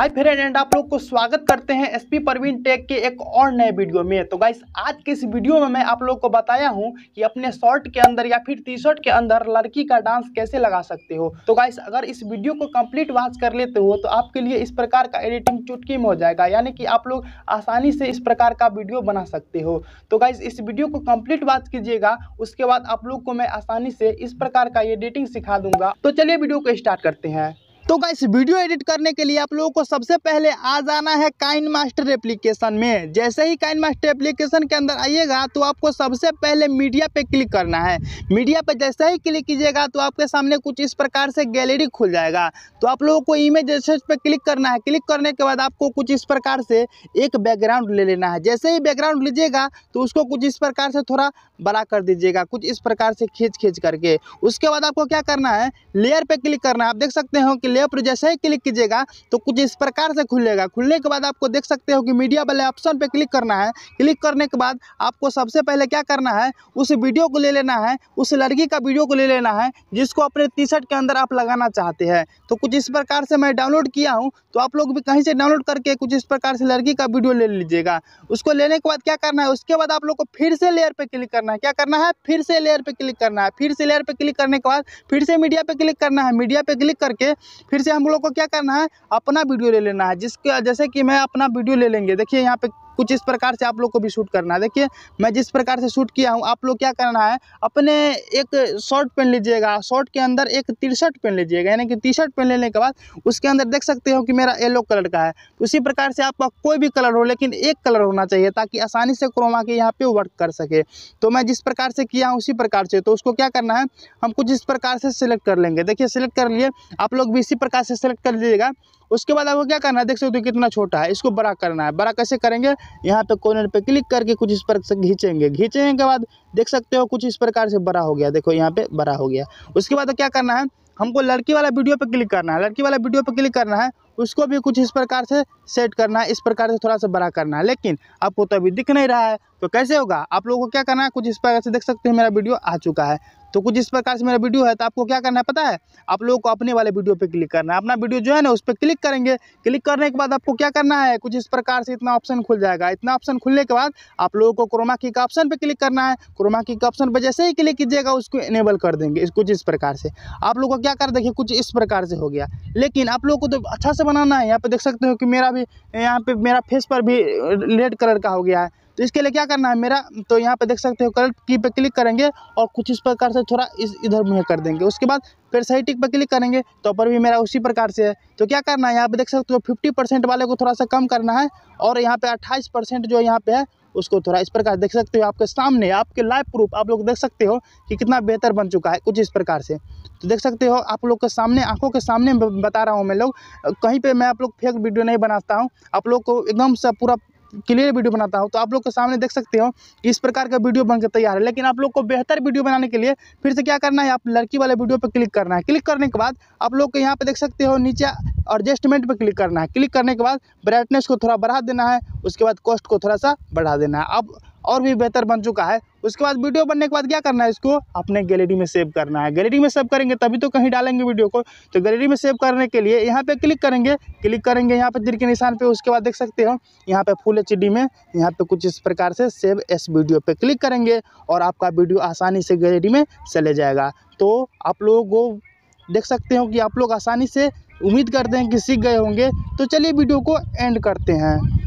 भाई friend and आप लोग को स्वागत करते हैं एसपी प्रवीण टेक के एक और नए वीडियो में। तो गाइस आज के इस वीडियो में मैं आप लोग को बताया हूं कि अपने शॉर्ट के अंदर या फिर टी शर्ट के अंदर लड़की का डांस कैसे लगा सकते हो। तो गाइस अगर इस वीडियो को कंप्लीट वॉच कर लेते हो तो आपके लिए इस प्रकार का एडिटिंग चुटकी में हो जाएगा, यानी कि आप लोग आसानी से इस प्रकार का वीडियो बना सकते हो। तो गाइस इस वीडियो को कंप्लीट वॉच कीजिएगा, उसके बाद आप लोग को मैं आसानी से इस प्रकार का एडिटिंग सिखा दूंगा। तो चलिए वीडियो को स्टार्ट करते हैं। तो गाइस वीडियो एडिट करने के लिए आप लोगों को सबसे पहले आ जाना है काइनमास्टर एप्लीकेशन में। जैसे ही काइनमास्टर एप्लीकेशन के अंदर आइएगा तो आपको सबसे पहले मीडिया पे क्लिक करना है। मीडिया पे जैसे ही क्लिक कीजिएगा तो आपके सामने कुछ इस प्रकार से गैलरी खुल जाएगा। तो आप लोगों को इमेज सर्च पे क्लिक करना है। क्लिक करने के बाद आपको कुछ इस प्रकार से एक बैकग्राउंड ले लेना है। जैसे ही बैकग्राउंड लीजिएगा तो उसको कुछ इस प्रकार से थोड़ा बड़ा कर दीजिएगा, कुछ इस प्रकार से खींच खींच करके। उसके बाद आपको क्या करना है, लेयर पे क्लिक करना है। आप देख सकते हो कि लेयर पर जैसे ही क्लिक कीजिएगा तो कुछ इस प्रकार से खुलेगा। खुलने के बाद आपको देख सकते हो कि मीडिया वाले ऑप्शन पे क्लिक करना है। क्लिक करने के बाद आपको सबसे पहले क्या करना है, उस वीडियो को ले लेना है, उस लड़की का वीडियो को ले लेना है जिसको अपने टी शर्ट के अंदर आप लगाना चाहते हैं। तो कुछ इस प्रकार से मैं डाउनलोड किया हूँ, तो आप लोग भी कहीं से डाउनलोड करके कुछ इस प्रकार से लड़की का वीडियो ले लीजिएगा। उसको लेने के बाद क्या करना है, उसके बाद आप लोग को फिर से लेयर पर क्लिक करना है। क्या करना है, फिर से लेयर पर क्लिक करना है। फिर से लेयर पर क्लिक करने के बाद फिर से मीडिया पर क्लिक करना है। मीडिया पर क्लिक करके फिर से हम लोग को क्या करना है, अपना वीडियो ले लेना है। जिसके जैसे कि मैं अपना वीडियो ले लेंगे, देखिए यहाँ पे कुछ इस प्रकार से आप लोग को भी शूट करना है। देखिए मैं जिस प्रकार से शूट किया हूँ, आप लोग क्या करना है, अपने एक शॉर्ट पेन लीजिएगा, शॉर्ट के अंदर एक टी शर्ट पेन लीजिएगा, यानी कि टी शर्ट पेन लेने के बाद उसके अंदर देख सकते हो कि मेरा येलो कलर का है। उसी प्रकार से आपका कोई भी कलर हो, लेकिन एक कलर होना चाहिए ताकि आसानी से क्रोमा के यहाँ पर वर्क कर सके। तो मैं जिस प्रकार से किया हूँ उसी प्रकार से, तो उसको क्या करना है, हम कुछ इस प्रकार से सिलेक्ट कर लेंगे। देखिए सिलेक्ट कर लिए, आप लोग भी इसी प्रकार से सिलेक्ट कर लीजिएगा। उसके बाद आपको क्या करना है, देख सकते हो कितना छोटा है, इसको बड़ा करना है। बड़ा कैसे करेंगे, यहाँ पे कॉर्नर पे क्लिक करके कुछ इस प्रकार से खींचेंगे। खींचने के बाद देख सकते हो कुछ इस प्रकार से बड़ा हो गया, देखो यहाँ पे बड़ा हो गया। उसके बाद क्या करना है, हमको लड़की वाला वीडियो पे क्लिक करना है। लड़की वाला वीडियो पे क्लिक करना है, उसको भी कुछ इस प्रकार से सेट करना है, इस प्रकार से थोड़ा सा बड़ा करना है। लेकिन आपको तो अभी दिख नहीं रहा है, तो कैसे होगा, आप लोगों को क्या करना है, कुछ इस प्रकार से देख सकते हैं मेरा वीडियो आ चुका है। तो कुछ इस प्रकार से मेरा वीडियो है, तो आपको क्या करना है पता है, आप लोगों को अपने वाले वीडियो पे क्लिक करना है। अपना वीडियो जो है ना, उस पर क्लिक करेंगे। क्लिक करने के बाद आपको क्या करना है, कुछ इस प्रकार से इतना ऑप्शन खुल जाएगा। इतना ऑप्शन खुलने के बाद आप लोगों को क्रोमा की का ऑप्शन पर क्लिक करना है। क्रोमा की ऑप्शन पर जैसे ही क्लिक कीजिएगा उसको इनेबल कर देंगे, कुछ इस प्रकार से। आप लोगों को क्या कर, देखिए कुछ इस प्रकार से हो गया। लेकिन आप लोगों को तो अच्छा से बनाना है। यहाँ पे देख सकते हो कि मेरा भी यहाँ पे मेरा फेस पर भी रेड कलर का हो गया है। तो इसके लिए क्या करना है मेरा, तो यहाँ पे देख सकते हो कलर की पे क्लिक करेंगे और कुछ इस प्रकार से थोड़ा इस इधर मुँह कर देंगे। उसके बाद फिर सही टिक पे क्लिक करेंगे तो ऊपर भी मेरा उसी प्रकार से है। तो क्या करना है, यहाँ पे देख सकते हो 50% वाले को थोड़ा सा कम करना है और यहाँ पे 28% जो यहाँ पे है उसको थोड़ा इस प्रकार देख सकते हो। आपके सामने आपके लाइव प्रूफ आप लोग देख सकते हो कि कितना बेहतर बन चुका है, कुछ इस प्रकार से। तो देख सकते हो आप लोग के सामने, आंखों के सामने बता रहा हूँ मैं लोग, कहीं पे मैं आप लोग फेक वीडियो नहीं बनाता हूँ, आप लोग को एकदम से पूरा क्लियर वीडियो बनाता हूँ। तो आप लोग के सामने देख सकते हो इस प्रकार का वीडियो बनकर तैयार है। लेकिन आप लोग को बेहतर वीडियो बनाने के लिए फिर से क्या करना है, आप लड़की वाले वीडियो पर क्लिक करना है। क्लिक करने के बाद आप लोग को यहाँ पे देख सकते हो नीचे एडजस्टमेंट पे क्लिक करना है। क्लिक करने के बाद ब्राइटनेस को थोड़ा बढ़ा देना है, उसके बाद कॉस्ट को थोड़ा सा बढ़ा देना है। अब और भी बेहतर बन चुका है। उसके बाद वीडियो बनने के बाद क्या करना है, इसको अपने गैलरी में सेव करना है। गैलरी में सेव करेंगे तभी तो कहीं डालेंगे वीडियो को। तो गैलरी में सेव करने के लिए यहाँ पे क्लिक करेंगे। क्लिक करेंगे यहाँ पे तीर के निशान पे, उसके बाद देख सकते हो यहाँ पे फुल एचडी में यहाँ पे कुछ इस प्रकार से सेव एस वीडियो पे क्लिक करेंगे और आपका वीडियो आसानी से गैलरी में चले जाएगा। तो आप लोगों को देख सकते हो कि आप लोग आसानी से, उम्मीद करते हैं कि सीख गए होंगे। तो चलिए वीडियो को एंड करते हैं।